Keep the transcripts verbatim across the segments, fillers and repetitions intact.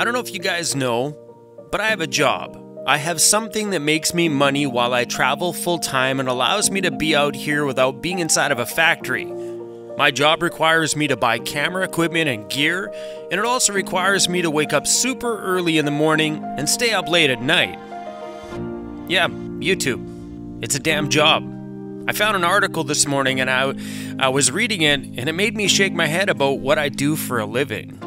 I don't know if you guys know, but I have a job. I have something that makes me money while I travel full-time and allows me to be out here without being inside of a factory. My job requires me to buy camera equipment and gear, and it also requires me to wake up super early in the morning and stay up late at night. Yeah, YouTube. It's a damn job. I found an article this morning and I, I was reading it, and it made me shake my head about what I do for a living.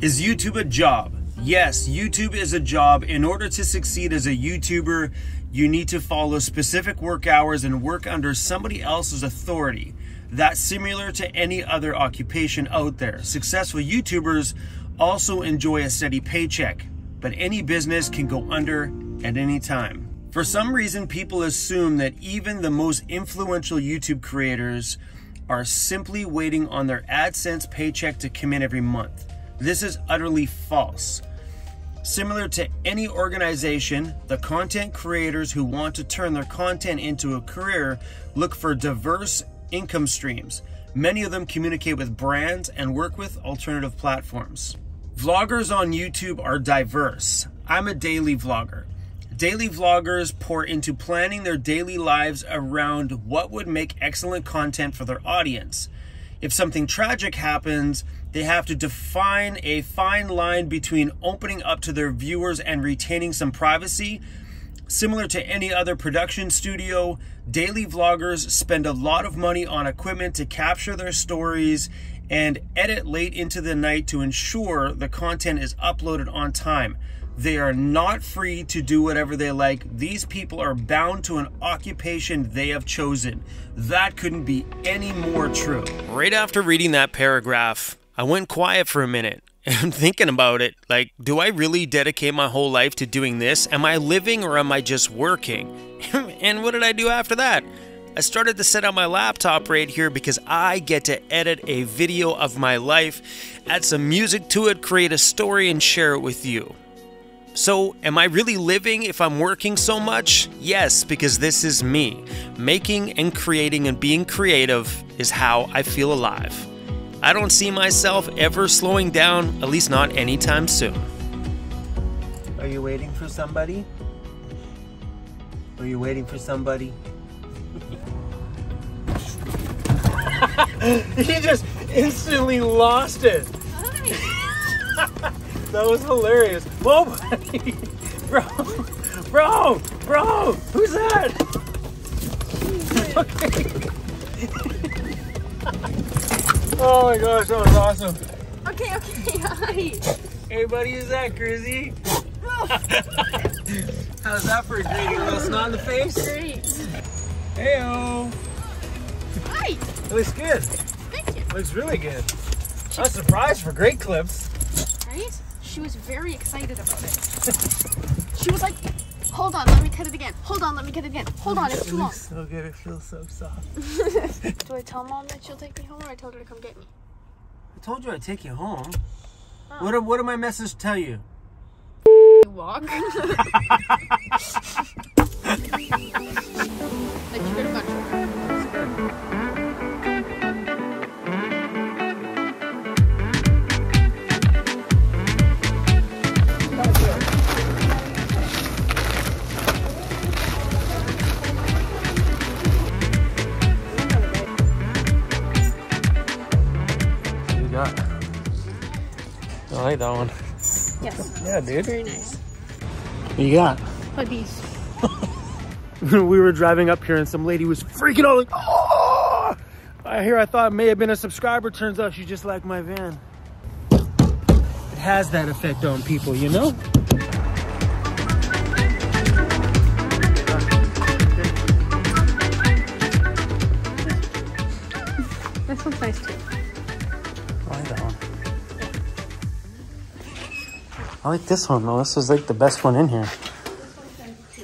Is YouTube a job? Yes, YouTube is a job. In order to succeed as a YouTuber, you need to follow specific work hours and work under somebody else's authority. That's similar to any other occupation out there. Successful YouTubers also enjoy a steady paycheck, but any business can go under at any time. For some reason, people assume that even the most influential YouTube creators are simply waiting on their AdSense paycheck to come in every month. This is utterly false. Similar to any organization, the content creators who want to turn their content into a career look for diverse income streams. Many of them communicate with brands and work with alternative platforms. Vloggers on YouTube are diverse. I'm a daily vlogger. Daily vloggers pour into planning their daily lives around what would make excellent content for their audience. If something tragic happens, they have to define a fine line between opening up to their viewers and retaining some privacy. Similar to any other production studio, daily vloggers spend a lot of money on equipment to capture their stories and edit late into the night to ensure the content is uploaded on time. They are not free to do whatever they like. These people are bound to an occupation they have chosen. That couldn't be any more true. Right after reading that paragraph, I went quiet for a minute. I'm thinking about it, like, do I really dedicate my whole life to doing this? Am I living or am I just working? And what did I do after that? I started to set up my laptop right here because I get to edit a video of my life, add some music to it, create a story, and share it with you. So, am I really living if I'm working so much? Yes, because this is me. Making and creating and being creative is how I feel alive. I don't see myself ever slowing down, at least not anytime soon. Are you waiting for somebody? Are you waiting for somebody? He just instantly lost it. That was hilarious. Whoa, buddy. Bro, bro, bro, who's that? Okay. Oh my gosh, that was awesome. Okay, okay, hi. Hey buddy, who's that, Grizzy? How's that for a great little snot in the face? Great. Heyo. Hi. It looks good. Thank you. It looks really good. I was surprised for great clips. Right? She was very excited about it. She was like, hold on, let me cut it again. Hold on, let me cut it again. Hold on, it's too long. It looks so good, it feels so soft. Do I tell mom that she'll take me home, or I told her to come get me? I told you I'd take you home. Oh. What, what did my message tell you? You walk. Like, you could have gone. I like that one. Yes. Yeah, dude. Very nice. What you got? Puppies. We were driving up here and some lady was freaking out like, oh! I hear I thought it may have been a subscriber. Turns out she just liked my van. It has that effect on people, you know? This one's nice too. I like that one. I like this one though. This is like the best one in here.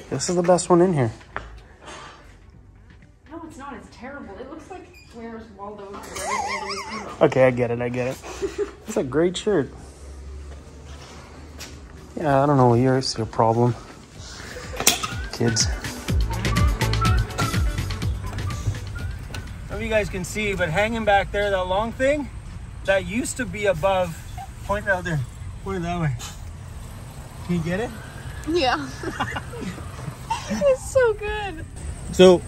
This is the best one in here. No, it's not. It's terrible. It looks like Where's Waldo? Okay, I get it. I get it. It's a great shirt. Yeah, I don't know. Here's your problem, kids. I don't know if you guys can see, but hanging back there, that long thing, that used to be above. Point it out there. Put it that way. Can you get it? Yeah. It's so good. So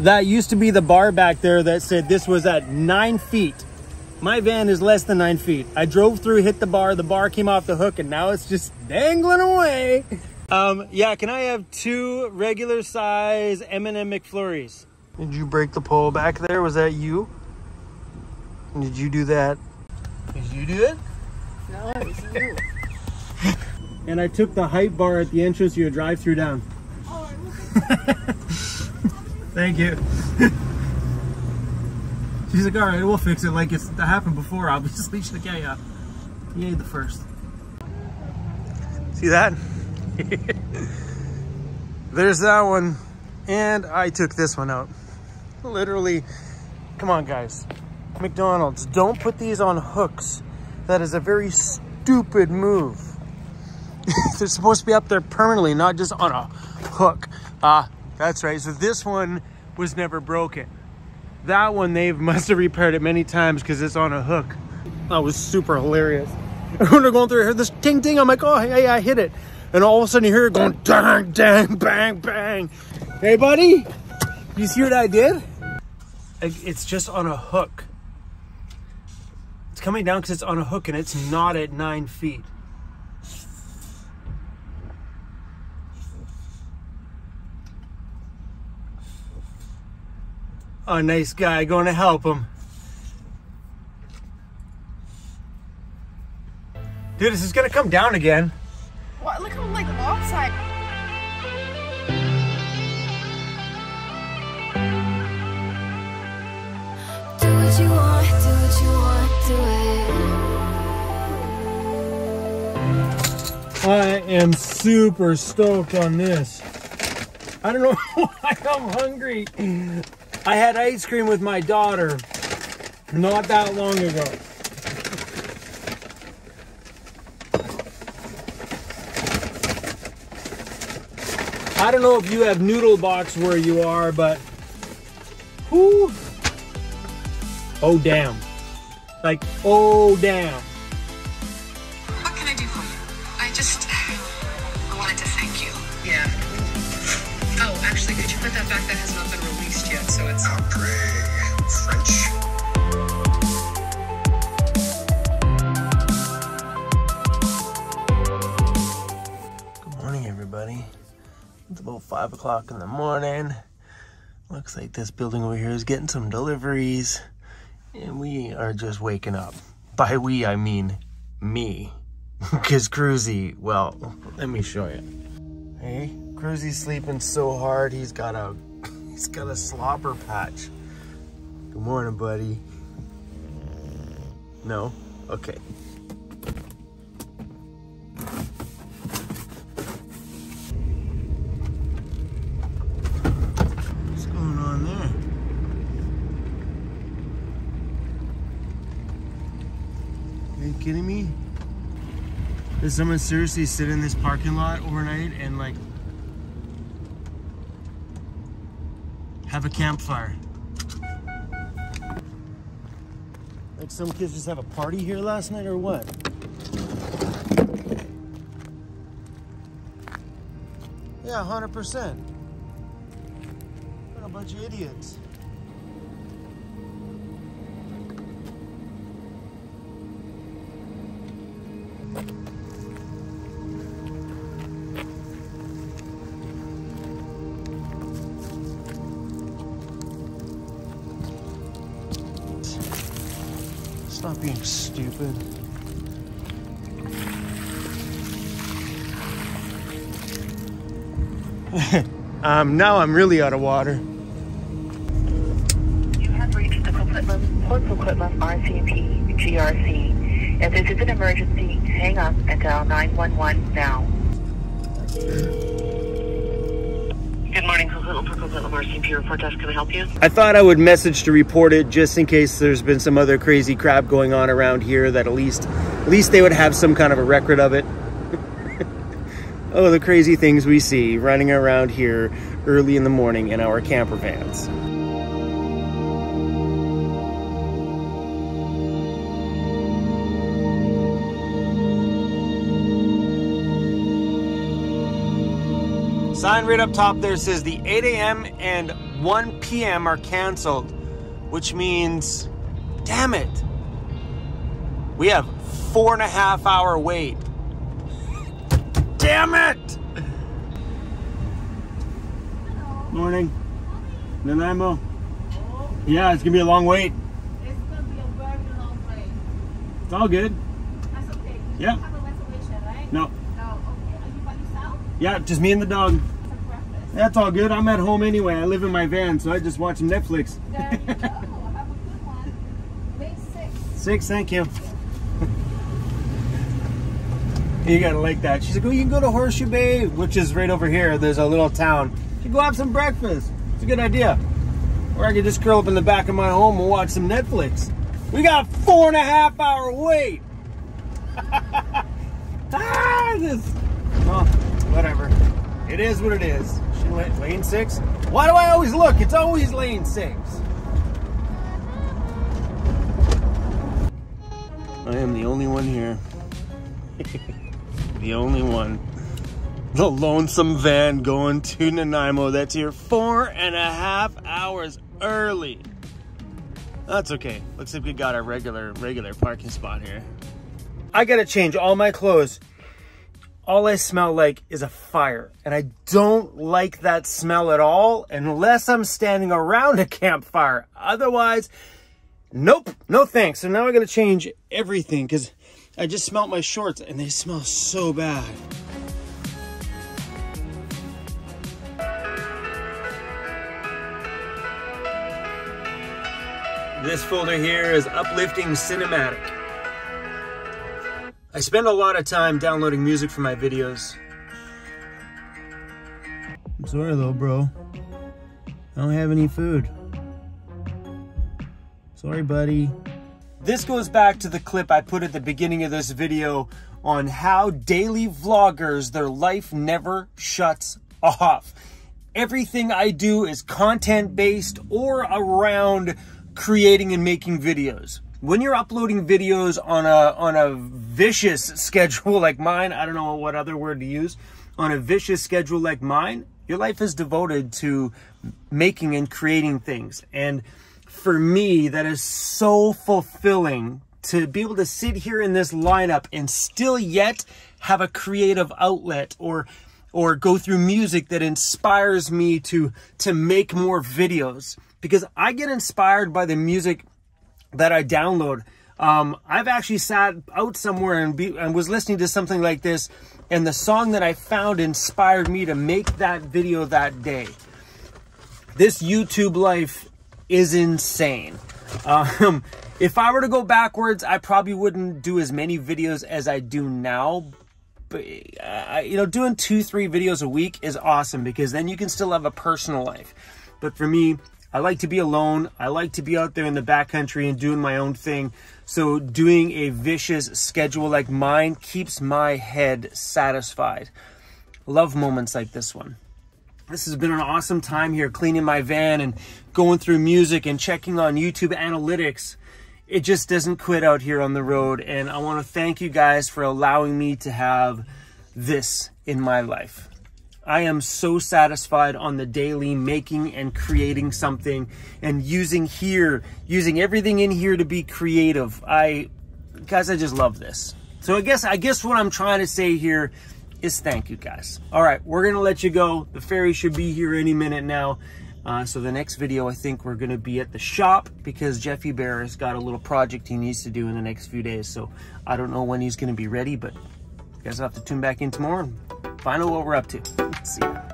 that used to be the bar back there that said this was at nine feet. My van is less than nine feet. I drove through, hit the bar, the bar came off the hook, and now it's just dangling away. Um, yeah, can I have two regular size M and M McFlurries? Did you break the pole back there? Was that you? Did you do that? Did you do it? No, it was you. And I took the height bar at the entrance to your drive-through down. Oh, I was Thank you. She's like, all right, we'll fix it. Like it's that happened before, obviously. She's like, yeah, yeah. You ate the first. See that? There's that one. And I took this one out. Literally, come on, guys. McDonald's, don't put these on hooks. That is a very stupid move. They're supposed to be up there permanently, not just on a hook. Ah, that's right. So this one was never broken. That one, they must have repaired it many times because it's on a hook. That was super hilarious. When they're going through here, this ting ting, I'm like, oh, hey, I hit it. And all of a sudden you hear it going dang, dang, bang, bang. Hey, buddy, you see what I did? It's just on a hook. It's coming down because it's on a hook and it's not at nine feet. Oh, nice guy, going to help him. Dude, this is gonna come down again. What? Look how like offside. Do what you want, do what you want, do it. I am super stoked on this. I don't know why I'm hungry. I had ice cream with my daughter not that long ago. I don't know if you have noodle box where you are, but whoo. Oh damn. Like, oh damn. What can I do for you? I just I wanted to thank you. Yeah. Oh, actually, could you put that back? That has not been removed. Yet, so it's Après French. Good morning, everybody. It's about five o'clock in the morning. Looks like this building over here is getting some deliveries, and we are just waking up. By we, I mean me, because Cruzy. Well, let me show you. Hey, Cruzy's sleeping so hard he's got a. He's got a slobber patch. Good morning, buddy. No? Okay. What's going on there? Are you kidding me? Did someone seriously sit in this parking lot overnight and like have a campfire? Like some kids just have a party here last night or what? Yeah, one hundred percent. What a bunch of idiots. Stop being stupid. um, now I'm really out of water. You have reached the Coquitlam, Port Coquitlam R C M P, G R C. If this is an emergency, hang up and dial nine one one now. Good morning, Coquitlam, Port Coquitlam R C M P report desk. Can I help you? I thought I would message to report it just in case there's been some other crazy crap going on around here that at least, at least they would have some kind of a record of it. Oh, the crazy things we see running around here early in the morning in our camper vans. Sign right up top there says the eight A M and one P M are canceled, which means, damn it, we have four and a half hour wait. Damn it! Hello. Morning. Nanaimo. Hello. Yeah, it's gonna be a long wait. It's gonna be a very long wait. It's all good. That's okay. Yeah. You have a reservation, right? No. No, okay. Are you by yourself? Yeah, just me and the dog. It's a breakfast. That's all good. I'm at home anyway. I live in my van, so I just watch some Netflix. There you go. Have a good one. Make six. Six, thank you. You gotta like that. She's like, oh, you can go to Horseshoe Bay, which is right over here. There's a little town. You can go have some breakfast. It's a good idea. Or I could just curl up in the back of my home and watch some Netflix. We got a four and a half hour wait. ah, this. Well, whatever. It is what it is. She went lane six. Why do I always look? It's always lane six. I am the only one here. The only one. The lonesome van going to Nanaimo that's here four and a half hours early. That's okay. Looks like we got our regular, regular parking spot here. I gotta change all my clothes. All I smell like is a fire. And I don't like that smell at all unless I'm standing around a campfire. Otherwise, nope, no thanks. So now I gotta change everything because I just smelt my shorts and they smell so bad. This folder here is Uplifting Cinematic. I spend a lot of time downloading music for my videos. I'm sorry though, bro. I don't have any food. Sorry, buddy. This goes back to the clip I put at the beginning of this video on how daily vloggers, their life never shuts off. Everything I do is content-based or around creating and making videos. When you're uploading videos on a on a vicious schedule like mine, I don't know what other word to use, on a vicious schedule like mine, your life is devoted to making and creating things. And for me, that is so fulfilling to be able to sit here in this lineup and still yet have a creative outlet or or go through music that inspires me to to make more videos. Because I get inspired by the music that I download. Um, I've actually sat out somewhere and, be, and was listening to something like this, and the song that I found inspired me to make that video that day. This YouTube life is insane. Um, if I were to go backwards, I probably wouldn't do as many videos as I do now. But, uh, you know, doing two, three videos a week is awesome because then you can still have a personal life. But for me, I like to be alone. I like to be out there in the backcountry and doing my own thing. So doing a vicious schedule like mine keeps my head satisfied. Love moments like this one. This has been an awesome time here cleaning my van and going through music and checking on YouTube analytics. It just doesn't quit out here on the road. And I want to thank you guys for allowing me to have this in my life. I am so satisfied on the daily making and creating something and using here, using everything in here to be creative. I, guys, I just love this. So I guess, I guess what I'm trying to say here is thank you guys. All right, we're gonna let you go. The ferry should be here any minute now. Uh, so the next video, I think we're gonna be at the shop because Jeffy Bear has got a little project he needs to do in the next few days. So I don't know when he's gonna be ready, but you guys will have to tune back in tomorrow and find out what we're up to. See ya.